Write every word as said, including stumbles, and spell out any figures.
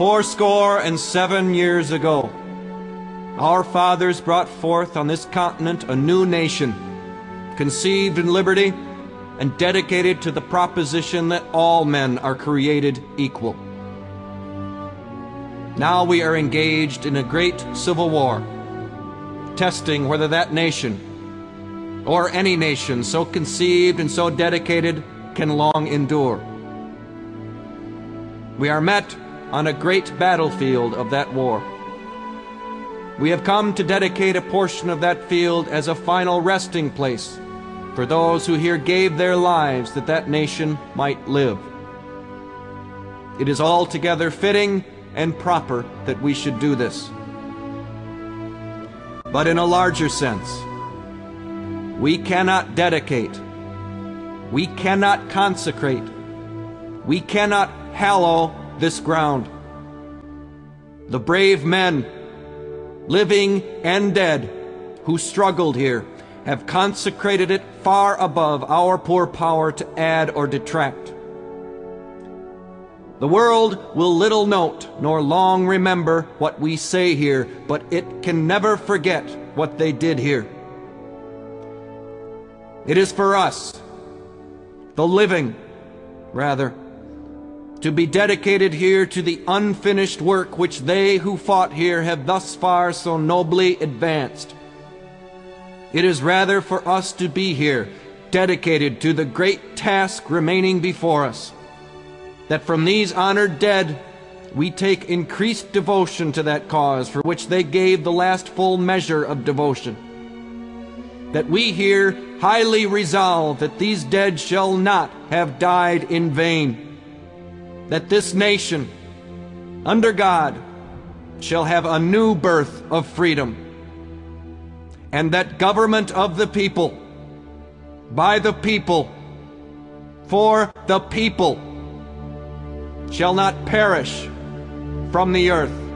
fourscore and seven years ago, our fathers brought forth on this continent a new nation, conceived in liberty and dedicated to the proposition that all men are created equal. Now we are engaged in a great civil war, testing whether that nation, or any nation so conceived and so dedicated, can long endure. We are met on a great battlefield of that war. We have come to dedicate a portion of that field as a final resting place for those who here gave their lives that that nation might live. It is altogether fitting and proper that we should do this. But in a larger sense, we cannot dedicate, we cannot consecrate, we cannot hallow this ground. The brave men, living and dead, who struggled here have consecrated it far above our poor power to add or detract. The world will little note nor long remember what we say here, but it can never forget what they did here. It is for us, the living, rather, to be dedicated here to the unfinished work which they who fought here have thus far so nobly advanced. It is rather for us to be here, dedicated to the great task remaining before us, that from these honored dead we take increased devotion to that cause for which they gave the last full measure of devotion. That we here highly resolve that these dead shall not have died in vain. That this nation, under God, shall have a new birth of freedom. And that government of the people, by the people, for the people, shall not perish from the earth.